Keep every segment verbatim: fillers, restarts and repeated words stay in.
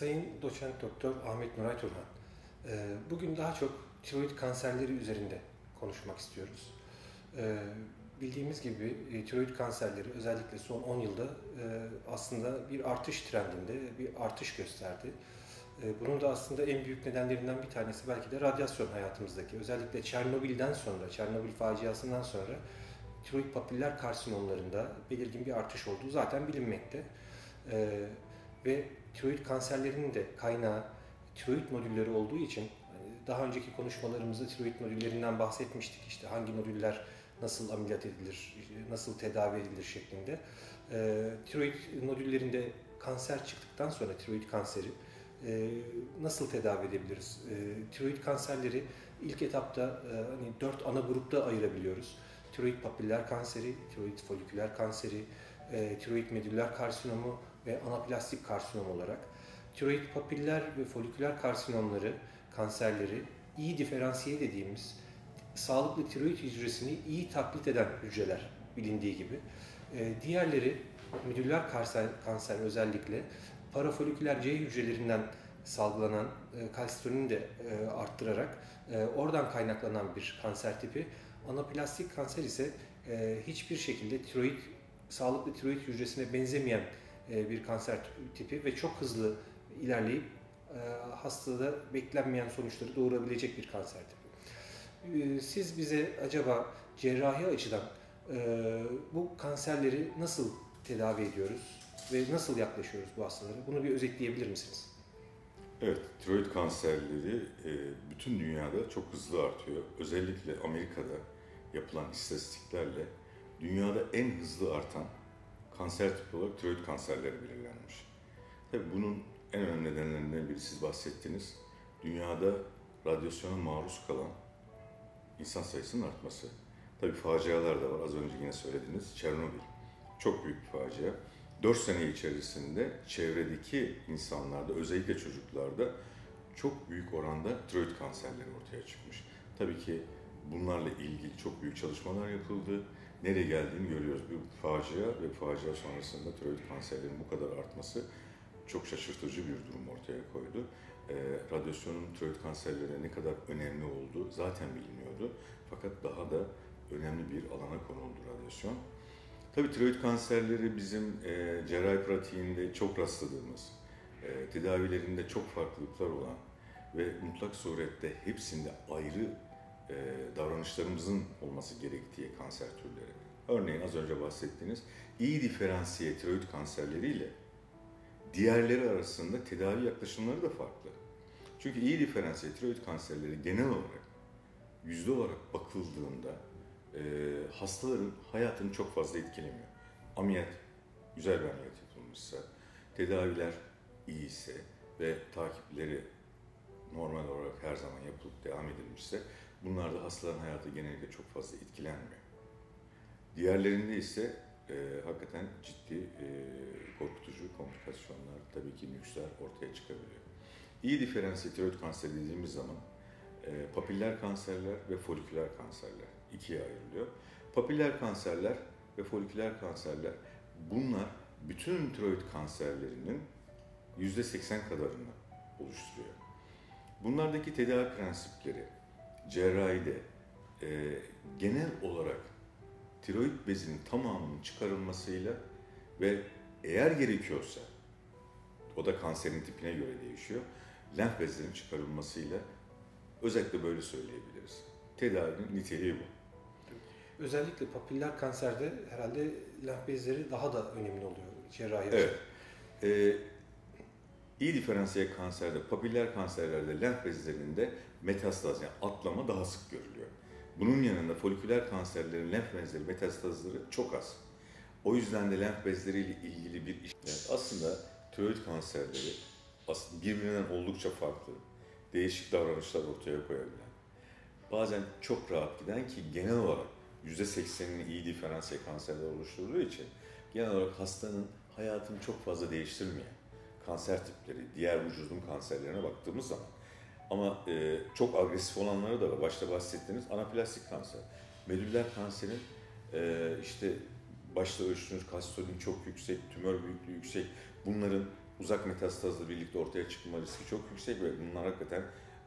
Sayın Doçent Doktor Ahmet Nuray Turhan, bugün daha çok tiroid kanserleri üzerinde konuşmak istiyoruz. Bildiğimiz gibi tiroid kanserleri özellikle son on yılda aslında bir artış trendinde bir artış gösterdi. Bunun da aslında en büyük nedenlerinden bir tanesi belki de radyasyon hayatımızdaki. Özellikle Çernobil'den sonra, Çernobil faciasından sonra tiroid papiller karsinomlarında belirgin bir artış olduğu zaten bilinmekte. Ve tiroid kanserlerinin de kaynağı tiroid nodülleri olduğu için daha önceki konuşmalarımızda tiroid nodüllerinden bahsetmiştik. İşte hangi nodüller nasıl ameliyat edilir, nasıl tedavi edilir şeklinde. E, tiroid nodüllerinde kanser çıktıktan sonra tiroid kanseri e, nasıl tedavi edebiliriz? E, tiroid kanserleri ilk etapta e, hani dört ana grupta ayırabiliyoruz. Tiroid papiller kanseri, tiroid foliküler kanseri, e, tiroid medüller karsinomu ve anaplastik karsinom olarak. Tiroid papiller ve foliküler karsinomları, kanserleri iyi diferansiye dediğimiz sağlıklı tiroid hücresini iyi taklit eden hücreler bilindiği gibi. E, diğerleri medüller kanser, kanser özellikle parafoliküler C hücrelerinden salgılanan e, kalsitronini de e, arttırarak e, oradan kaynaklanan bir kanser tipi. Anaplastik kanser ise e, hiçbir şekilde tiroid, sağlıklı tiroid hücresine benzemeyen bir kanser tipi ve çok hızlı ilerleyip hastada beklenmeyen sonuçları doğurabilecek bir kanser tipi. Siz bize acaba cerrahi açıdan bu kanserleri nasıl tedavi ediyoruz ve nasıl yaklaşıyoruz bu hastalara? Bunu bir özetleyebilir misiniz? Evet, tiroid kanserleri bütün dünyada çok hızlı artıyor. Özellikle Amerika'da yapılan istatistiklerle dünyada en hızlı artan kanser tipi olarak tiroid kanserleri belirlenmiş. Tabii bunun en önemli nedenlerinden biri siz bahsettiniz. Dünyada radyasyona maruz kalan insan sayısının artması. Tabii facialar da var. Az önce yine söylediniz. Çernobil. Çok büyük bir facia. dört sene içerisinde çevredeki insanlarda, özellikle çocuklarda çok büyük oranda tiroid kanserleri ortaya çıkmış. Tabii ki bunlarla ilgili çok büyük çalışmalar yapıldı. Nereye geldiğini görüyoruz. Bir facia ve facia sonrasında tiroid kanserlerinin bu kadar artması çok şaşırtıcı bir durum ortaya koydu. E, radyasyonun tiroid kanserlerine ne kadar önemli olduğu zaten biliniyordu. Fakat daha da önemli bir alana konuldu radyasyon. Tabii tiroid kanserleri bizim e, cerrahi pratiğinde çok rastladığımız, e, tedavilerinde çok farklılıklar olan ve mutlak surette hepsinde ayrı davranışlarımızın olması gerektiği kanser türleri. Örneğin az önce bahsettiğiniz iyi diferansiye tiroid kanserleriyle diğerleri arasında tedavi yaklaşımları da farklı. Çünkü iyi diferansiye tiroid kanserleri genel olarak yüzde olarak bakıldığında e, hastaların hayatını çok fazla etkilemiyor. Ameliyat, güzel bir ameliyat yapılmışsa, tedaviler iyi ise ve takipleri normal olarak her zaman yapılıp devam edilmişse bunlarda hastaların hayatı genellikle çok fazla etkilenmiyor. Diğerlerinde ise e, hakikaten ciddi e, korkutucu komplikasyonlar, tabii ki nüksler ortaya çıkabiliyor. İyi diferansiyel tiroid kanseri dediğimiz zaman e, papiller kanserler ve foliküler kanserler ikiye ayrılıyor. Papiller kanserler ve foliküler kanserler bunlar bütün tiroid kanserlerinin yüzde seksen kadarını oluşturuyor. Bunlardaki tedavi prensipleri cerrahide e, genel olarak tiroid bezinin tamamının çıkarılmasıyla ve eğer gerekiyorsa, o da kanserin tipine göre değişiyor, lenf bezlerin çıkarılmasıyla özellikle böyle söyleyebiliriz. Tedavinin niteliği bu. Özellikle papiller kanserde herhalde lenf bezleri daha da önemli oluyor cerrahide. Evet. E, İyi diferansiyel kanserde, papiller kanserlerde, lenf bezlerinde metastaz yani atlama daha sık görülüyor. Bunun yanında foliküler kanserlerin lenf bezleri metastazları çok az. O yüzden de lenf bezleriyle ilgili bir iş. Yani aslında tiroid kanserleri aslında birbirinden oldukça farklı, değişik davranışlar ortaya koyabilen, bazen çok rahat giden ki genel olarak yüzde seksenini iyi diferansiyel kanserler oluşturduğu için genel olarak hastanın hayatını çok fazla değiştirmeyen kanser tipleri, diğer vücudun kanserlerine baktığımız zaman ama e, çok agresif olanları da var. Başta bahsettiğiniz anaplastik kanser. Medüller kanserin e, işte başta ölçtüğünüz kalsitronun çok yüksek, tümör büyüklüğü yüksek. Bunların uzak metastazla birlikte ortaya çıkma riski çok yüksek ve bunlar hakikaten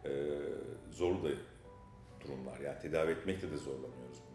e, zorlu da durumlar. Yani tedavi etmekte de zorlanıyoruz.